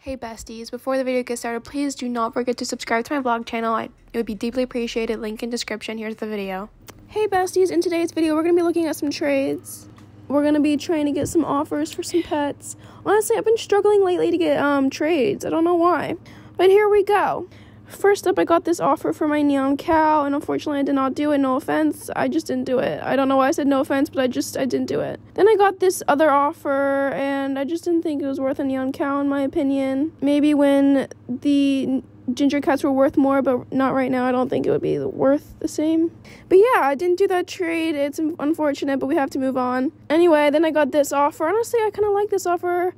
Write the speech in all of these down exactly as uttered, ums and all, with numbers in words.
Hey besties, before the video gets started, please do not forget to subscribe to my vlog channel. I, it would be deeply appreciated. Link in description. Here's the video. Hey besties, in today's video we're going to be looking at some trades. We're going to be trying to get some offers for some pets. Honestly, I've been struggling lately to get um trades. I don't know why. But here we go. First up, I got this offer for my neon cow, and unfortunately I did not do it. No offense, I just didn't do it. I don't know why I said no offense, but I just, I didn't do it. Then I got this other offer, and I just didn't think it was worth a neon cow in my opinion. Maybe when the ginger cats were worth more, but not right now. I don't think it would be worth the same. But yeah, I didn't do that trade. It's unfortunate, but we have to move on. Anyway, then I got this offer. Honestly, I kind of like this offer.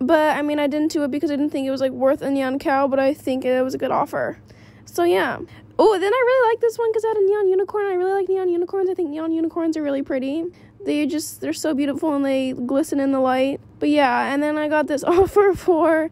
But, I mean, I didn't do it because I didn't think it was, like, worth a neon cow, but I think it was a good offer. So, yeah. Oh, then I really like this one because I had a neon unicorn. I really like neon unicorns. I think neon unicorns are really pretty. They just, they're so beautiful and they glisten in the light. But, yeah, and then I got this offer for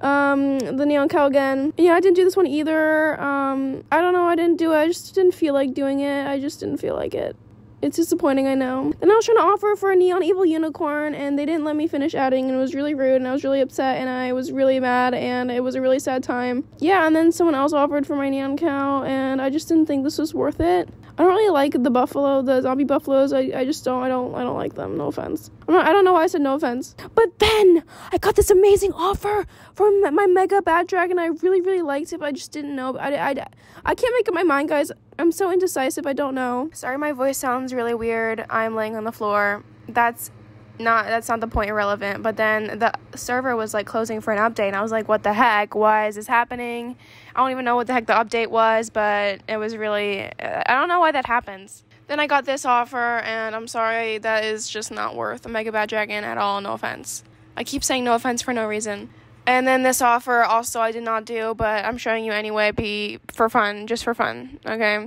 um, the neon cow again. Yeah, I didn't do this one either. Um, I don't know. I didn't do it. I just didn't feel like doing it. I just didn't feel like it. It's disappointing, I know. Then I was trying to offer for a neon evil unicorn, and they didn't let me finish adding, and it was really rude, and I was really upset, and I was really mad, and it was a really sad time. Yeah, and then someone else offered for my neon cow, and I just didn't think this was worth it. I don't really like the buffalo, the zombie buffaloes. I, I just don't, I don't, I don't like them. No offense. I'm not, I don't know why I said no offense. But then I got this amazing offer from my mega bat dragon. I really, really liked it, but I just didn't know. I, I, I can't make up my mind, guys. I'm so indecisive. I don't know. Sorry, my voice sounds really weird. I'm laying on the floor. That's not, that's not the point, irrelevant. But then the server was like closing for an update, and I was like, what the heck? Why is this happening? I don't even know what the heck the update was, but it was really, I don't know why that happens. Then I got this offer, and I'm sorry, that is just not worth a mega bat dragon at all. No offense. I keep saying no offense for no reason. And then this offer also I did not do, but I'm showing you anyway, be for fun, just for fun, okay?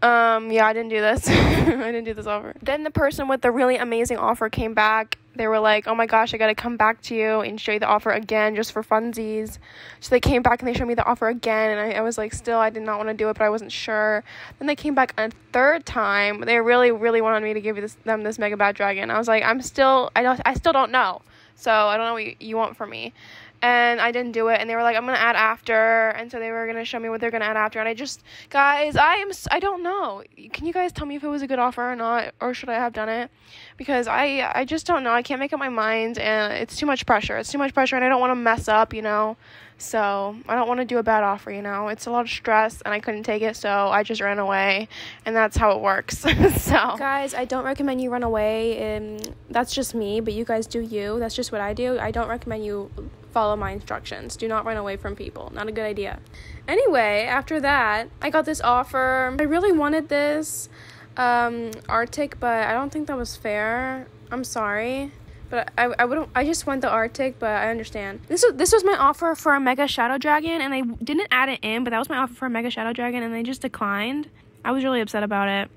Um, yeah, I didn't do this. I didn't do this offer. Then the person with the really amazing offer came back. They were like, oh my gosh, I gotta come back to you and show you the offer again just for funsies. So they came back and they showed me the offer again, and I, I was like, still, I did not want to do it, but I wasn't sure. Then they came back a third time. They really, really wanted me to give you this, them this mega bat dragon. I was like, I'm still, I don't, I still don't know. So I don't know what you want from me. And I didn't do it, and they were like, I'm gonna add after, and so they were gonna show me what they're gonna add after, and I just, guys, I am, I don't know, can you guys tell me if it was a good offer or not, or should I have done it, because I, I just don't know, I can't make up my mind, and it's too much pressure, it's too much pressure, and I don't want to mess up, you know, so I don't want to do a bad offer, you know, it's a lot of stress, and I couldn't take it, so I just ran away, and that's how it works. So, guys, I don't recommend you run away, and that's just me, but you guys do you, that's just what I do. I don't recommend you follow my instructions. Do not run away from people. Not a good idea. Anyway, after that, I got this offer. I really wanted this um, Arctic, but I don't think that was fair. I'm sorry. But I, I wouldn't, I just went the Arctic, but I understand. This was, this was my offer for a Mega Shadow Dragon, and I didn't add it in, but that was my offer for a Mega Shadow Dragon, and they just declined. I was really upset about it.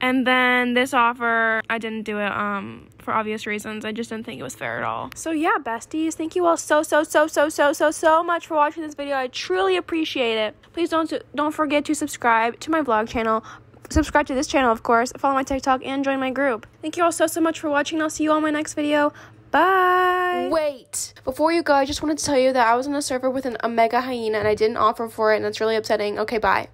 And then this offer, I didn't do it um, for obvious reasons. I just didn't think it was fair at all. So yeah, besties, thank you all so, so, so, so, so, so, so much for watching this video. I truly appreciate it. Please don't, don't forget to subscribe to my vlog channel. Subscribe to this channel, of course. Follow my TikTok and join my group. Thank you all so, so much for watching. I'll see you all in my next video. Bye. Wait, before you go, I just wanted to tell you that I was on a server with an, a mega hyena, and I didn't offer for it, and that's really upsetting. Okay, bye.